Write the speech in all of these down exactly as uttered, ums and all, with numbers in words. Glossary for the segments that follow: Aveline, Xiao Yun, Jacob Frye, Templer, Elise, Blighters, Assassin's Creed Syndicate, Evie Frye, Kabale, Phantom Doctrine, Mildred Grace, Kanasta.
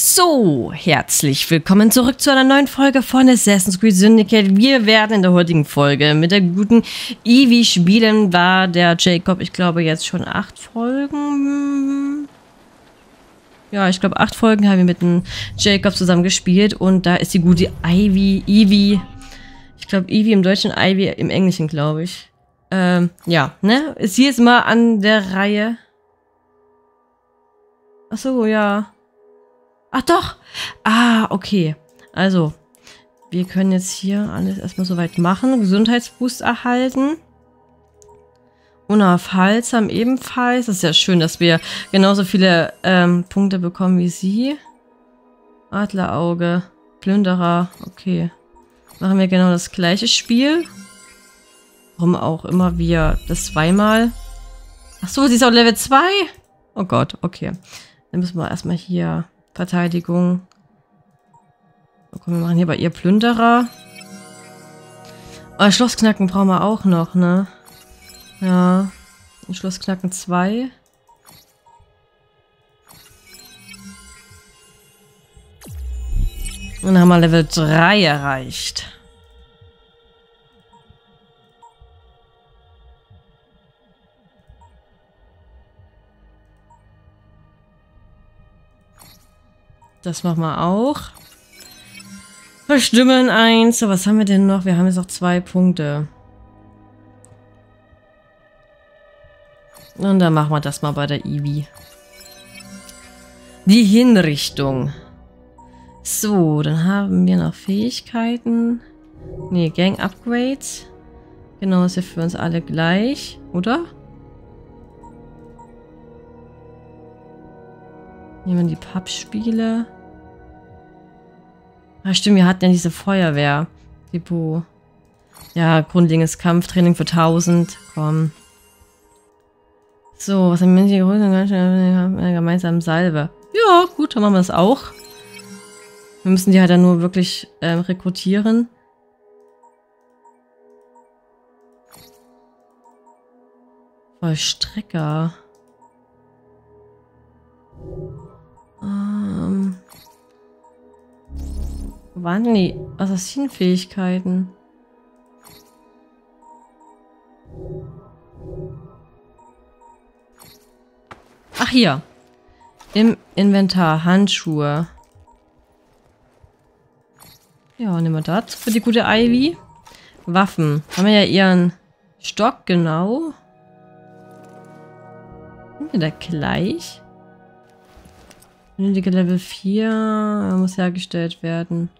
So, herzlich willkommen zurück zu einer neuen Folge von Assassin's Creed Syndicate. Wir werden in der heutigen Folge mit der guten Evie spielen. War der Jacob, ich glaube, jetzt schon acht Folgen. Ja, ich glaube, acht Folgen haben wir mit dem Jacob zusammen gespielt. Und da ist die gute Ivy, Evie. Ich glaube, Evie im Deutschen, Ivy im Englischen, glaube ich. Ähm, ja, ne? Ist hier jetzt mal an der Reihe. Achso, ja. Ach doch! Ah, okay. Also, wir können jetzt hier alles erstmal soweit machen. Gesundheitsboost erhalten. Unaufhaltsam ebenfalls. Das ist ja schön, dass wir genauso viele ähm, Punkte bekommen wie sie. Adlerauge. Plünderer. Okay. Machen wir genau das gleiche Spiel. Warum auch immer wir das zweimal... Ach so, sie ist auch Level zwei? Oh Gott, okay. Dann müssen wir erstmal hier... Verteidigung. Oh, komm, wir machen hier bei ihr Plünderer. Oh, Schlossknacken brauchen wir auch noch, ne? Ja. Und Schlossknacken zwei. Und dann haben wir Level drei erreicht. Das machen wir auch. Verstimmen eins. So, was haben wir denn noch? Wir haben jetzt noch zwei Punkte. Und dann machen wir das mal bei der Evie. Die Hinrichtung. So, dann haben wir noch Fähigkeiten. Ne, Gang Upgrades. Genau, ist ja für uns alle gleich, oder? Nehmen wir die Pappspiele. Ah, stimmt, wir hatten ja diese Feuerwehr. Depot. Ja, grundlegendes Kampftraining für tausend. Komm. So, was haben wir hier geholt? Eine gemeinsame Salbe. Ja, gut, dann machen wir das auch. Wir müssen die halt dann nur wirklich äh, rekrutieren. Vollstrecker. Ähm. Wo waren denn die Assassinenfähigkeiten? Ach, hier. Im Inventar. Handschuhe. Ja, nehmen wir das. Für die gute Ivy. Waffen. Haben wir ja ihren Stock, genau. Sind wir da gleich? Nötige Level vier muss hergestellt werden.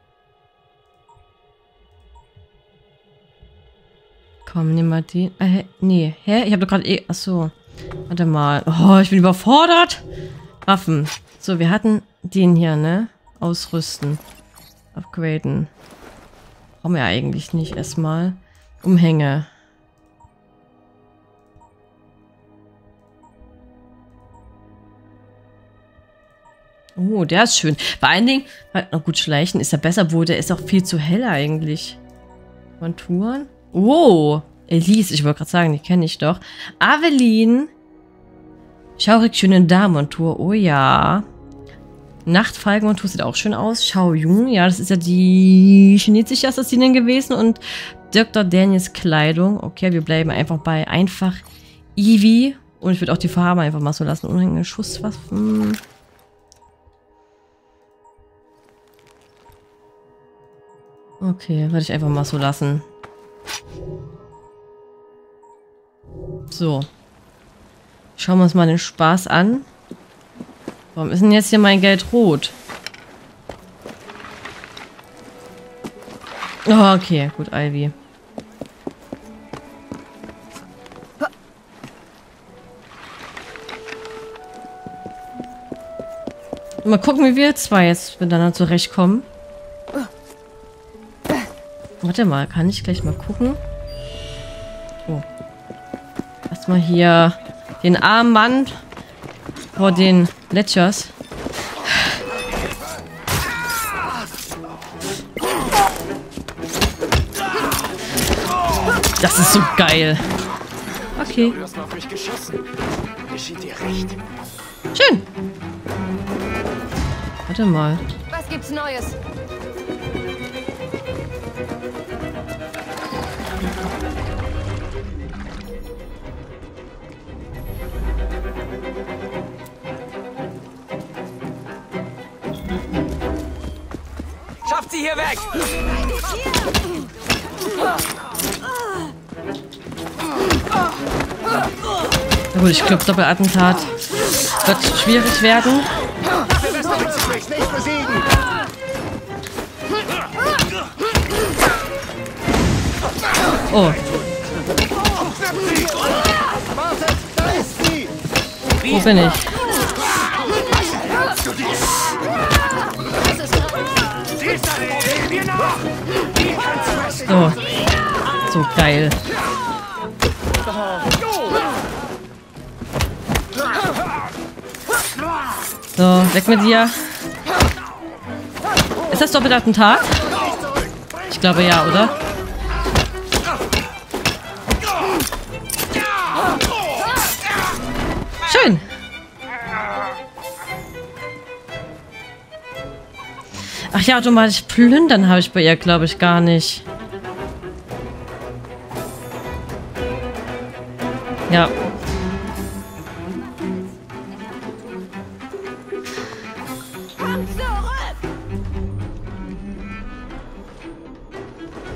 Komm, nimm mal den. Äh, nee, hä? Ich habe doch gerade eh... Achso. Warte mal. Oh, ich bin überfordert. Waffen. So, wir hatten den hier, ne? Ausrüsten. Upgraden. Brauchen wir eigentlich nicht erstmal. Umhänge. Oh, der ist schön. Vor allen Dingen, na gut, Schleichen ist ja besser, wo der ist auch viel zu hell eigentlich. Konturen. Oh, Elise, ich wollte gerade sagen, die kenne ich doch. Aveline. Schaurig schöne Damentour. Oh ja. Nachtfalkenmontur sieht auch schön aus. Xiao Yun. Ja, das ist ja die chinesische Assassinin gewesen. Und Doktor Daniels Kleidung. Okay, wir bleiben einfach bei einfach Evie. Und ich würde auch die Farbe einfach mal so lassen. Unhängige Schusswaffen. Okay, würde ich einfach mal so lassen. So. Schauen wir uns mal den Spaß an. Warum ist denn jetzt hier mein Geld rot? Oh, okay, gut, Ivy. Mal gucken, wie wir zwei jetzt miteinander zurechtkommen. Warte mal, kann ich gleich mal gucken? Oh. Erstmal hier den armen Mann vor den Ledgers. Das ist so geil. Okay. Schön. Warte mal. Was gibt's Neues? Schafft sie hier weg! Na gut, ich glaube, Doppelattentat wird schwierig werden. Oh. Wo bin ich? So. So geil. So, weg mit dir. Ist das Doppelattentat? Ich glaube ja, oder? Schön. Ach ja, automatisch plündern habe ich bei ihr, glaube ich, gar nicht. Ja.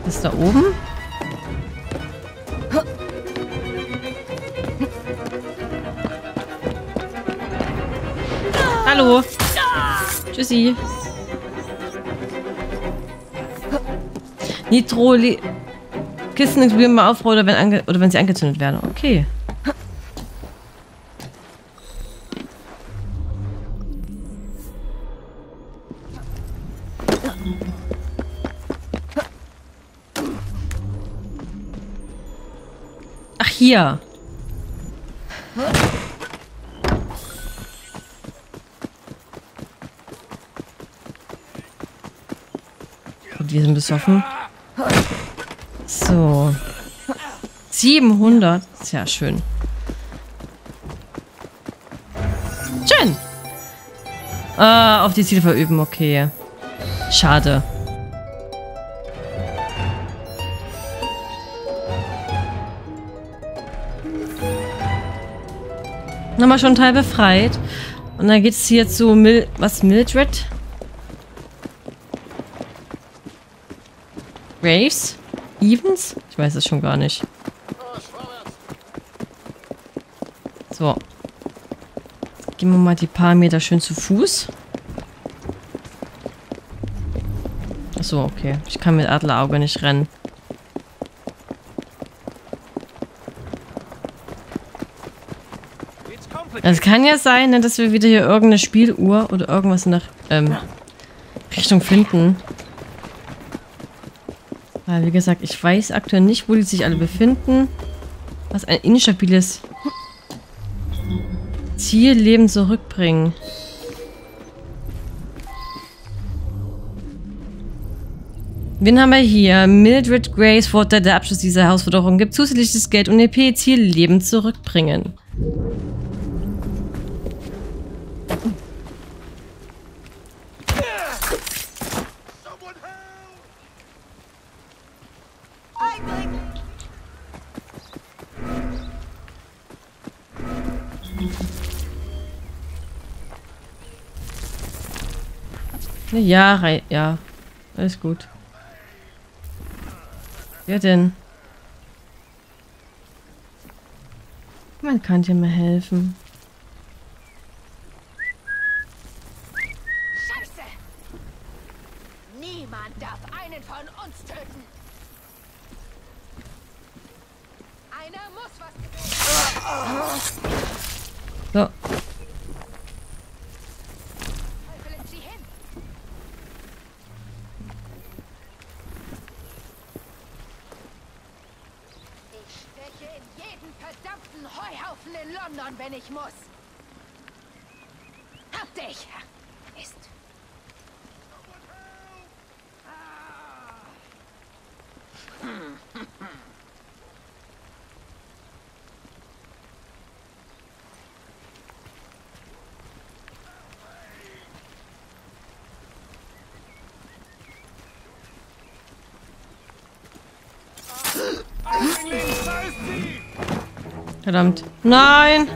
Ist da oben? Hallo. Tschüssi. Nitroli. Kisten explodieren mal auf, oder wenn, ange oder wenn sie angezündet werden. Okay. Ach, hier. Und wir sind besoffen. So. siebenhundert. Ist ja schön. Schön. Äh, auf die Ziele verüben. Okay. Schade. Nochmal schon einen Teil befreit. Und dann geht's hier zu Mil... Was? Mildred? Graves? Evans? Ich weiß es schon gar nicht. So. Jetzt gehen wir mal die paar Meter schön zu Fuß. Achso, okay. Ich kann mit Adlerauge nicht rennen. Es kann ja sein, dass wir wieder hier irgendeine Spieluhr oder irgendwas nach ähm, Richtung finden. Weil, wie gesagt, ich weiß aktuell nicht, wo die sich alle befinden. Was ein instabiles Zielleben zurückbringen. Wen haben wir hier? Mildred Grace fordert, der Abschluss dieser Herausforderung gibt zusätzliches Geld und E P-Zielleben zurückbringen. Ja, rei ja. Alles gut. Wer denn? Man kann dir mal helfen. Scheiße! Niemand darf einen von uns töten. Einer muss was tun. So. Wenn ich muss. Hab dich! Ist. Verdammt. Nein!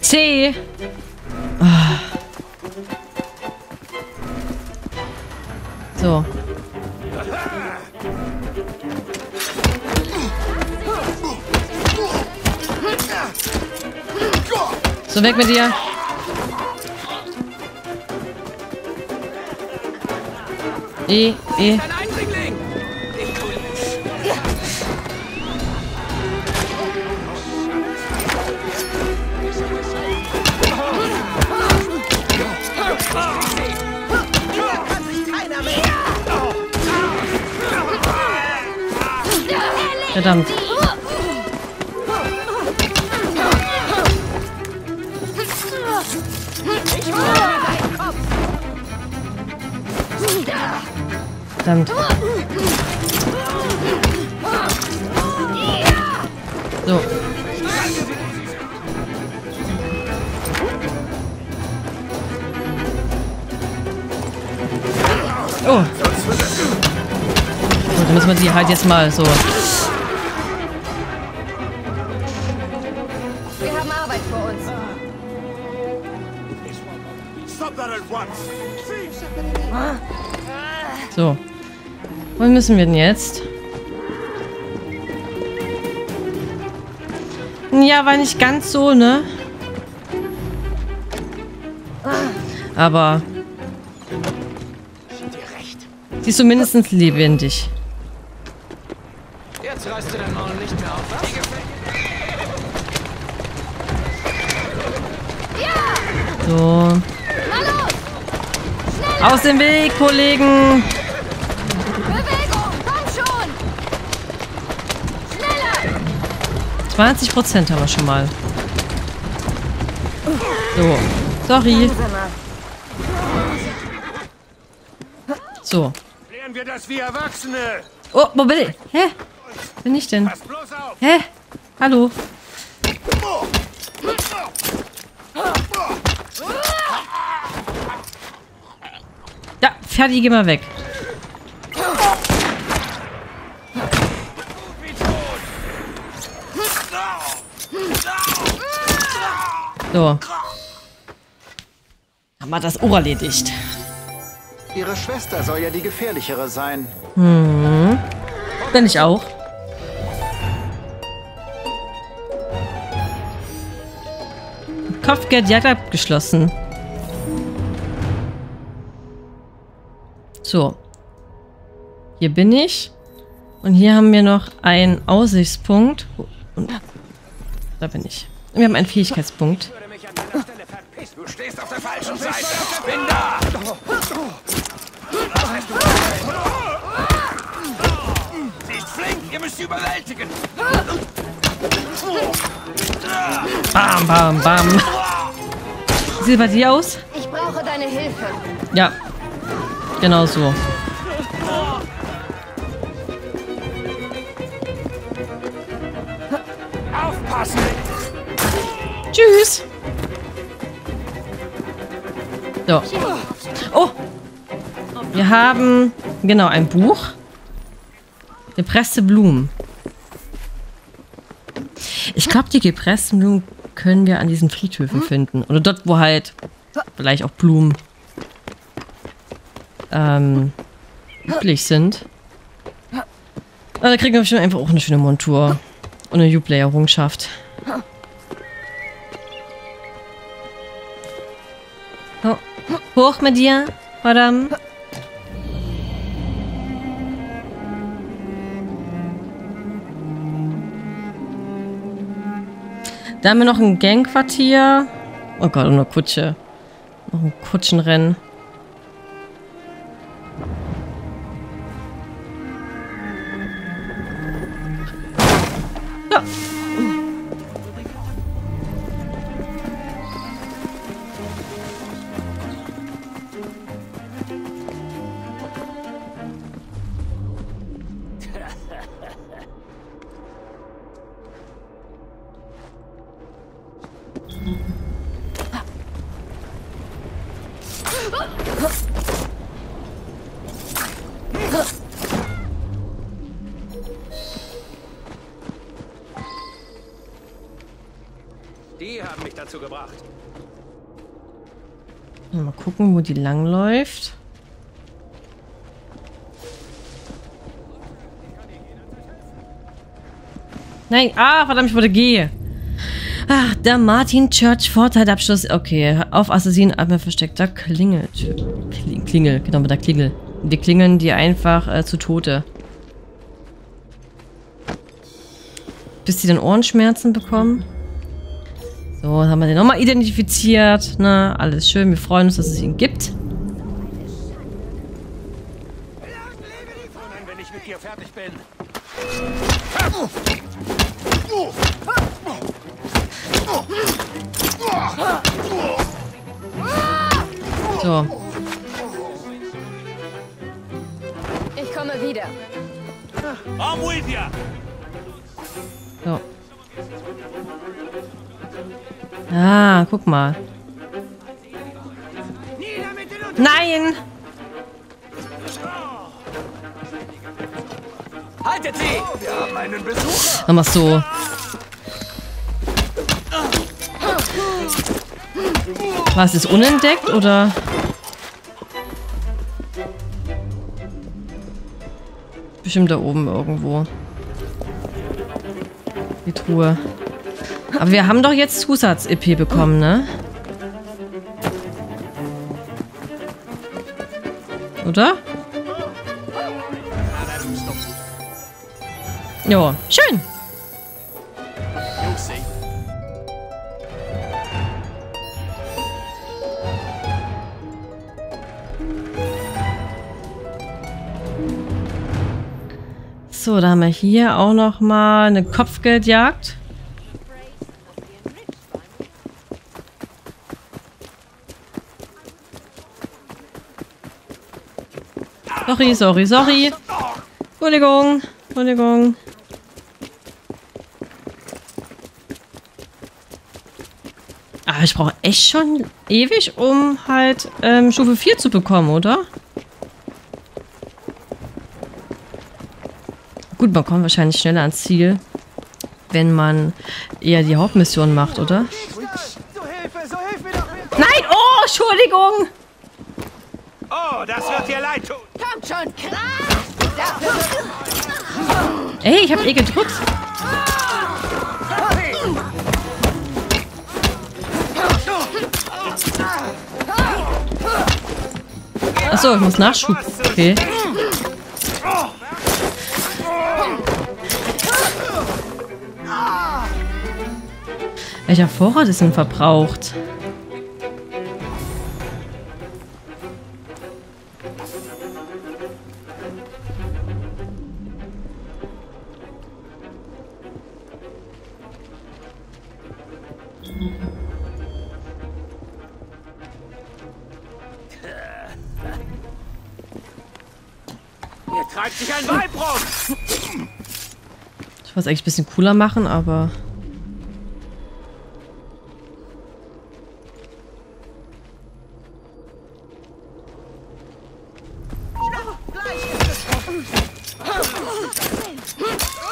C! Ah. So. So, weg mit dir. E, E. Verdammt. Verdammt. So. Oh. So, dann müssen wir die halt jetzt mal so... So. Wohin müssen wir denn jetzt? Ja, war nicht ganz so, ne? Aber... sie ist so mindestens lebendig. Jetzt reißt du dein Maul nicht mehr auf, was? So. Aus dem Weg, Kollegen! Bewegung, komm schon! Schneller! zwanzig Prozent haben wir schon mal. So. Sorry. So. Klären wir das wie Erwachsene! Oh, wo bin ich? Hä? Wo bin ich denn? Pass bloß auf. Hä? Hallo? Fertig, geh mal weg. So. Haben wir das Ohr erledigt. Ihre Schwester soll ja die gefährlichere sein. Hm. Bin ich auch. Kopfgeldjagd abgeschlossen. So, hier bin ich und hier haben wir noch einen Aussichtspunkt. Oh, und da bin ich. Und wir haben einen Fähigkeitspunkt. Du stehst auf der falschen Seite. Bin da. Sie ist flink, ihr müsst sie überwältigen. Bam, bam, bam. Sieht bei dir aus? Ich brauche deine Hilfe. Ja. Genau so. Aufpassen! Tschüss! So. Oh! Wir haben, genau, ein Buch. Gepresste Blumen. Ich glaube, die gepressten Blumen können wir an diesen Friedhöfen finden. Oder dort, wo halt vielleicht auch Blumen Ähm, üblich sind. Aber da kriegen wir bestimmt einfach auch eine schöne Montur. Und eine Jubiläerungsschaft. Oh. Hoch mit dir, Madame. Da haben wir noch ein Gangquartier. Oh Gott, und eine Kutsche. Noch ein Kutschenrennen. dazu gebracht. Mal gucken, wo die lang läuft. Nein, ah, verdammt, ich wollte G. Ach, der Martin Church Vorteilabschluss. Okay, auf Assassinen ab mir versteckter Klingel. Klingel, genau, mit der Klingel. Die klingeln die einfach äh, zu Tode. Bis die dann Ohrenschmerzen bekommen. So, dann haben wir den nochmal identifiziert. Na, alles schön. Wir freuen uns, dass es ihn gibt. Wenn ich mit dir fertig bin. So. Ich komme wieder. So. Ah, guck mal. Nein! Haltet sie! Wir haben einen Besucher! Dann machst du. Was ist unentdeckt oder? Bestimmt da oben irgendwo. Die Truhe. Aber wir haben doch jetzt Zusatz-E P bekommen, ne? Oder? Jo, schön. So, da haben wir hier auch noch mal eine Kopfgeldjagd. Sorry, sorry, sorry. Entschuldigung, Entschuldigung. Aber ich brauche echt schon ewig, um halt ähm, Stufe vier zu bekommen, oder? Gut, man kommt wahrscheinlich schneller ans Ziel, wenn man eher die Hauptmission macht, oder? Nein! Oh, Entschuldigung! Oh, das wird dir leid tun. Kommt schon, krass! Ey, ich hab eh gedrückt. Achso, ich muss Nachschub. Okay. Welcher Vorrat ist denn verbraucht? Ich wollte es eigentlich ein bisschen cooler machen, aber...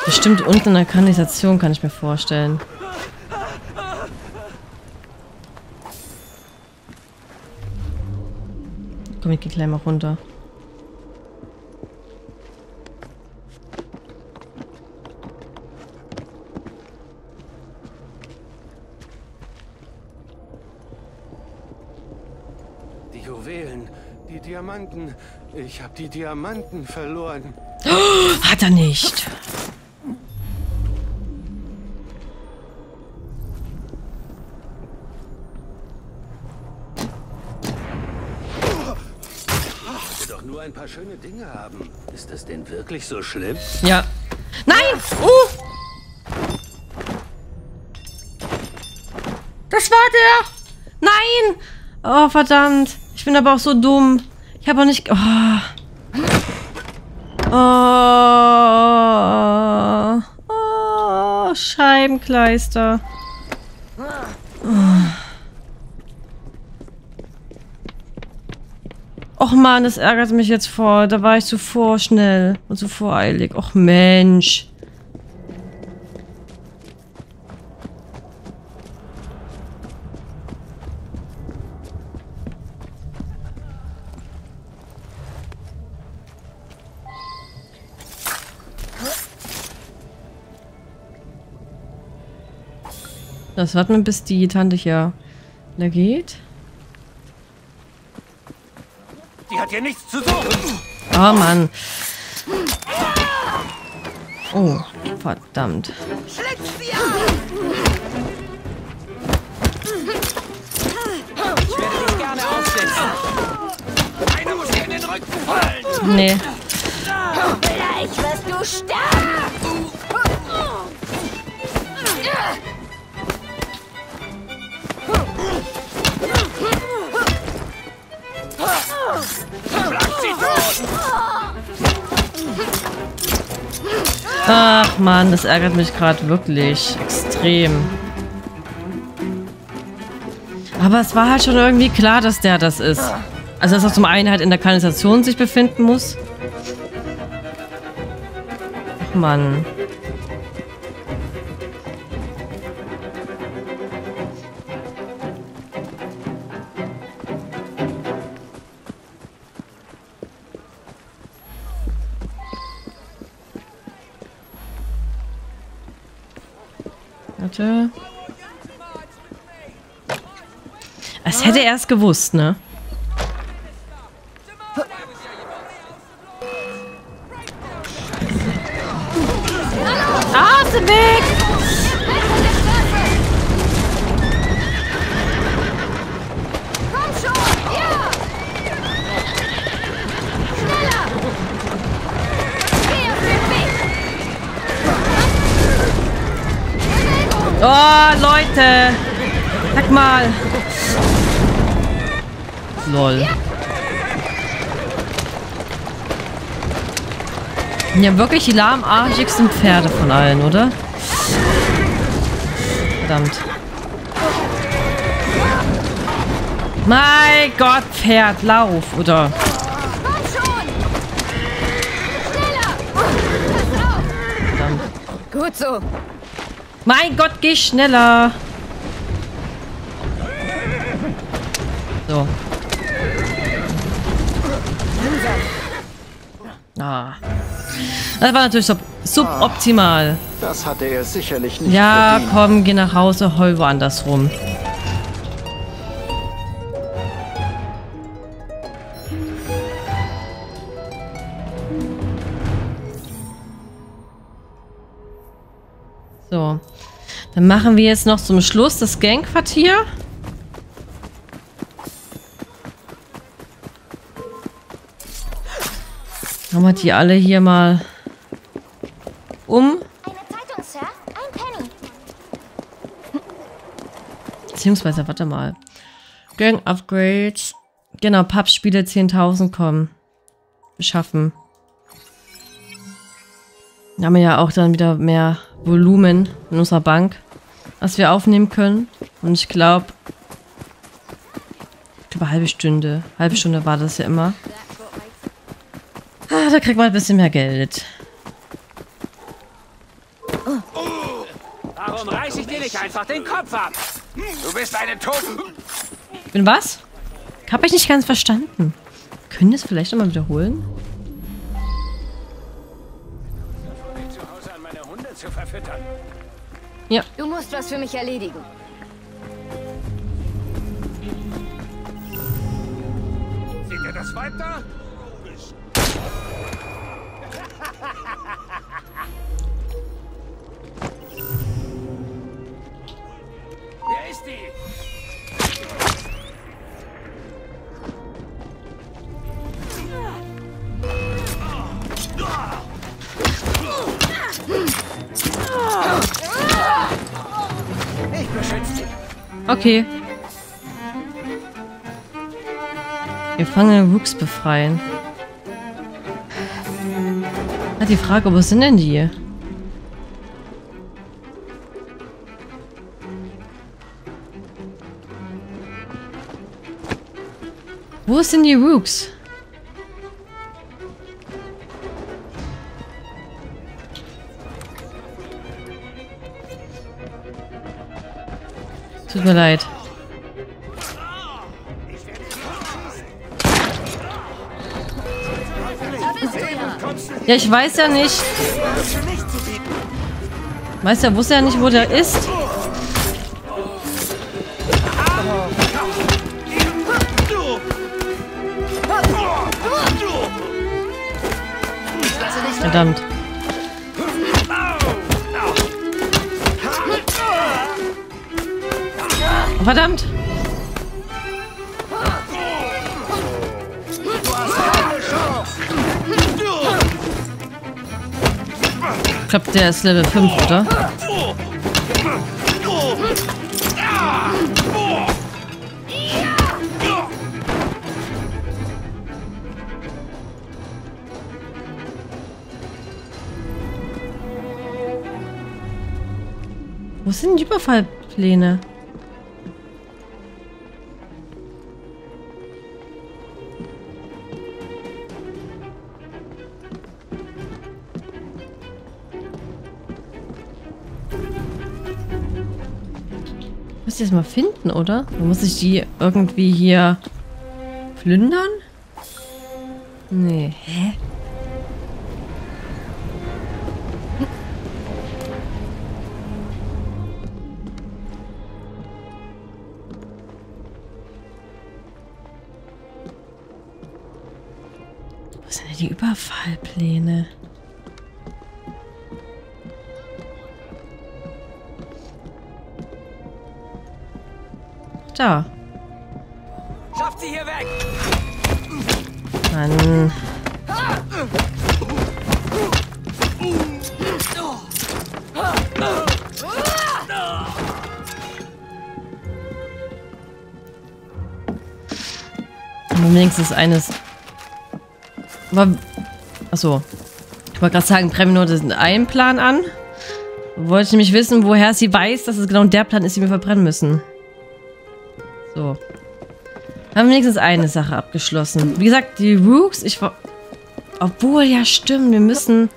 Bestimmt unten in der Kanalisation, kann ich mir vorstellen. Komm, ich geh gleich mal runter. Ich habe die Diamanten verloren. Oh, hat er nicht. Ich will doch nur ein paar schöne Dinge haben. Ist das denn wirklich so schlimm? Ja. Nein! Uh! Das war der! Nein! Oh, verdammt. Ich bin aber auch so dumm. Ich habe auch nicht... Oh. Oh. Oh. Scheibenkleister. Oh. Och man, das ärgert mich jetzt voll. Da war ich zu vorschnell und zu voreilig. Och Mensch. Das warten wir, bis die Tante hier da geht. Die hat ja nichts zu suchen. Oh Mann. Oh, verdammt. Nee. Gleich wirst du sterben. Ach Mann, das ärgert mich gerade wirklich extrem. Aber es war halt schon irgendwie klar, dass der das ist. Also dass er zum einen halt in der Kanalisation sich befinden muss. Ach Mann. Als hätte er es gewusst, ne? Atemweg! Komm schon! Ja! Schneller! Geh auf den Weg! Oh, Leute! Sag mal! Lol. Ja, wirklich die lahmarschigsten Pferde von allen, oder? Verdammt. Mein Gott, Pferd, lauf, oder? Verdammt. Gut so. Mein Gott, geh schneller. So. Ah. Das war natürlich sub suboptimal. Das hatte er sicherlich nicht. Ja, verdient. Komm, geh nach Hause, heul woanders rum. So. Dann machen wir jetzt noch zum Schluss das Gangquartier. Haben wir die alle hier mal um? Eine Zeitung, Sir. Ein Penny. Beziehungsweise, warte mal. Gang Upgrades. Genau, Pappspiele zehntausend kommen. Schaffen. Da haben wir ja auch dann wieder mehr Volumen in unserer Bank, was wir aufnehmen können. Und ich glaube, über halbe Stunde. Halbe Stunde war das ja immer. Ah, da kriegt man ein bisschen mehr Geld. Warum reiß ich dir nicht einfach den Kopf ab? Du bist eine Toten. Ich bin was? Hab ich nicht ganz verstanden. Können wir es vielleicht nochmal wiederholen? Ja. Du musst was für mich erledigen. Seht ihr das weiter? Wer ist die? Ich beschütze dich. Okay. Gefangene Rooks befreien. Hat die Frage, wo sind denn die? Wo sind die Rooks? Tut mir leid. Ja, ich weiß ja nicht. Weiß ja, wusste ja nicht, wo der ist. Verdammt. Oh, verdammt! Ich glaube, der ist Level fünf, oder? Wo sind die Überfallpläne? Ich muss die erstmal finden, oder? Muss ich die irgendwie hier plündern? Nee. Hä? Die Überfallpläne. Da. Schafft sie hier weg. Mann. Wenigstens eines. Achso. Ich wollte gerade sagen, Prem nur den einen Plan an. Wollte nämlich wissen, woher sie weiß, dass es genau der Plan ist, den wir verbrennen müssen. So. Haben wir wenigstens eine Sache abgeschlossen. Wie gesagt, die Rooks, ich war... Obwohl, ja stimmt, wir müssen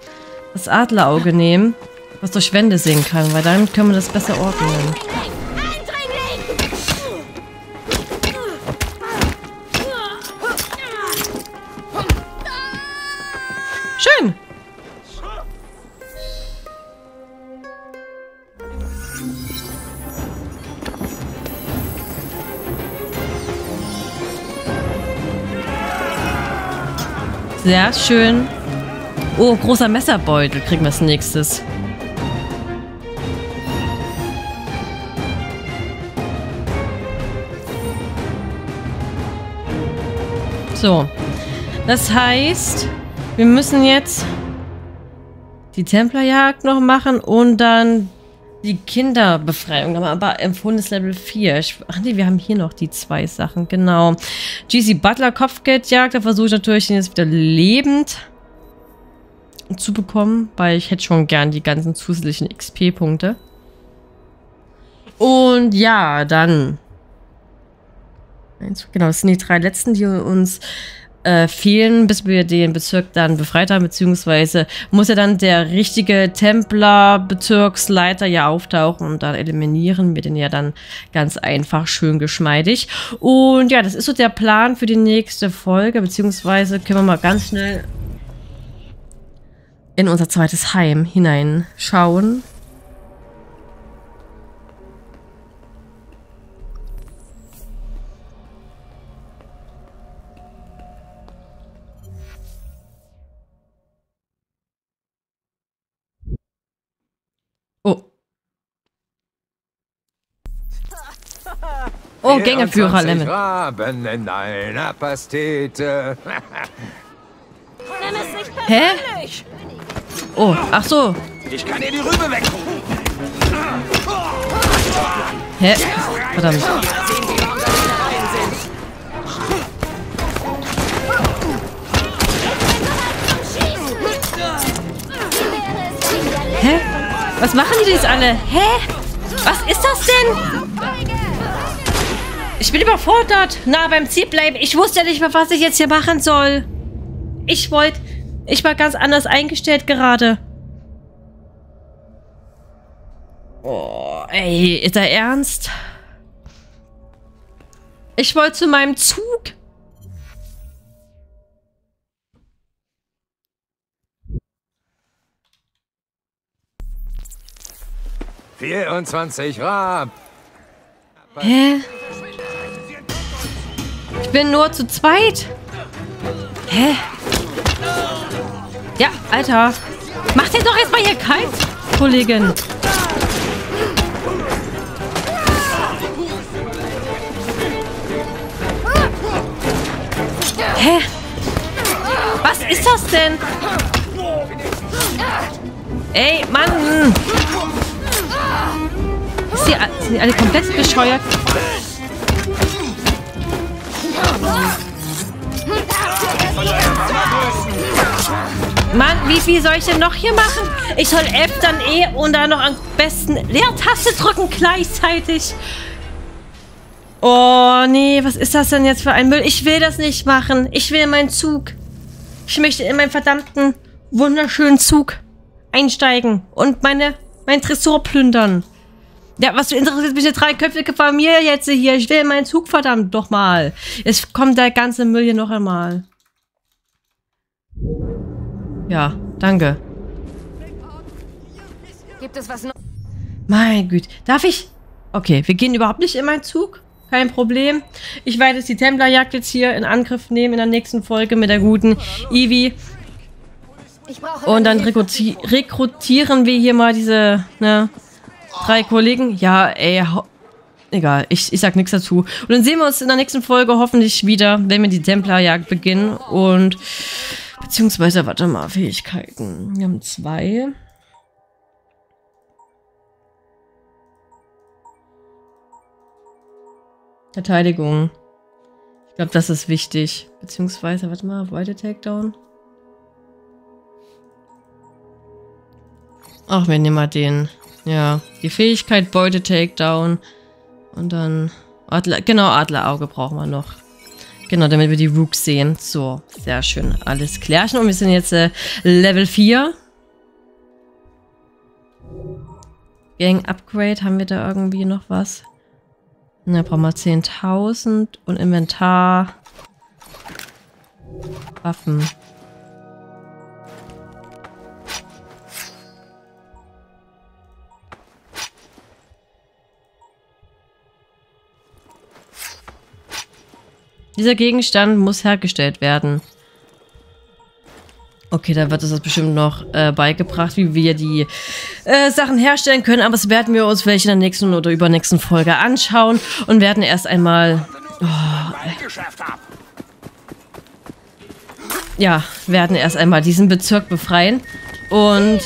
das Adlerauge nehmen, was durch Wände sehen kann, weil damit können wir das besser ordnen. Schön! Sehr schön. Oh, großer Messerbeutel kriegen wir als nächstes. So. Das heißt... Wir müssen jetzt die Templerjagd noch machen und dann die Kinderbefreiung. Aber empfohlenes ist Level vier. Ich, ach nee, wir haben hier noch die zwei Sachen. Genau. G C Butler Kopfgeldjagd. Da versuche ich natürlich, den jetzt wieder lebend zu bekommen, weil ich hätte schon gern die ganzen zusätzlichen X P-Punkte. Und ja, dann. Genau, das sind die drei letzten, die uns... Äh, fehlen, bis wir den Bezirk dann befreit haben, beziehungsweise muss ja dann der richtige Templer-Bezirksleiter ja auftauchen und dann eliminieren wir den ja dann ganz einfach, schön geschmeidig. Und ja, das ist so der Plan für die nächste Folge, beziehungsweise können wir mal ganz schnell in unser zweites Heim hineinschauen. Oh, Gängeführer Lemon. Raben in einer Pastete. Nimm es nicht persönlich. Hä? Oh, ach so. Ich kann dir die Rübe weg. Hä? Verdammt. Hä? Was machen die jetzt alle? Hä? Was ist das denn? Ich bin überfordert. Na, beim Ziel bleiben. Ich wusste ja nicht mehr, was ich jetzt hier machen soll. Ich wollte... Ich war ganz anders eingestellt gerade. Oh, ey. Ist er ernst? Ich wollte zu meinem Zug. vierundzwanzig Raben. Hä? Ich bin nur zu zweit. Hä? Ja, Alter. Macht ihr doch erstmal hier kalt, Kollegin. Hä? Was ist das denn? Ey, Mann! Ist die, sind die alle komplett bescheuert? Mann, wie viel soll ich denn noch hier machen? Ich soll F, dann E und dann noch am besten Leertaste drücken gleichzeitig. Oh, nee, was ist das denn jetzt für ein Müll? Ich will das nicht machen. Ich will in meinen Zug. Ich möchte in meinen verdammten, wunderschönen Zug einsteigen und meine, mein Tresor plündern. Ja, was interessiert mich, eine dreiköpfige Familie jetzt hier? Ich will in meinen Zug, verdammt doch mal. Es kommt der ganze Müll hier noch einmal. Ja, danke. Gibt es was noch? Mein Güte, darf ich? Okay, wir gehen überhaupt nicht in meinen Zug. Kein Problem. Ich werde jetzt die Templerjagd jetzt hier in Angriff nehmen in der nächsten Folge mit der guten Evie. Und dann rekruti rekrutieren wir hier mal diese ne, drei Kollegen. Ja, ey, egal. Ich, ich sag nichts dazu. Und dann sehen wir uns in der nächsten Folge hoffentlich wieder, wenn wir die Templerjagd beginnen. Und beziehungsweise, warte mal, Fähigkeiten. Wir haben zwei. Verteidigung. Ich glaube, das ist wichtig. Beziehungsweise, warte mal, Void Takedown. Ach, wir nehmen mal den. Ja, die Fähigkeit Beute Takedown. Und dann Adler, genau, Adlerauge brauchen wir noch. Genau, damit wir die Rooks sehen. So, sehr schön. Alles klärchen. Und wir sind jetzt äh, Level vier. Gang Upgrade. Haben wir da irgendwie noch was? Na, brauchen wir zehntausend. Und Inventar. Waffen. Dieser Gegenstand muss hergestellt werden. Okay, da wird es bestimmt noch äh, beigebracht, wie wir die äh, Sachen herstellen können. Aber das werden wir uns vielleicht in der nächsten oder übernächsten Folge anschauen. Und werden erst einmal... Oh, ja, werden erst einmal diesen Bezirk befreien. Und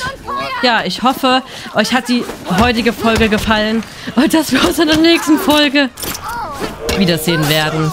ja, ich hoffe, euch hat die heutige Folge gefallen. Und dass wir uns in der nächsten Folge wiedersehen werden.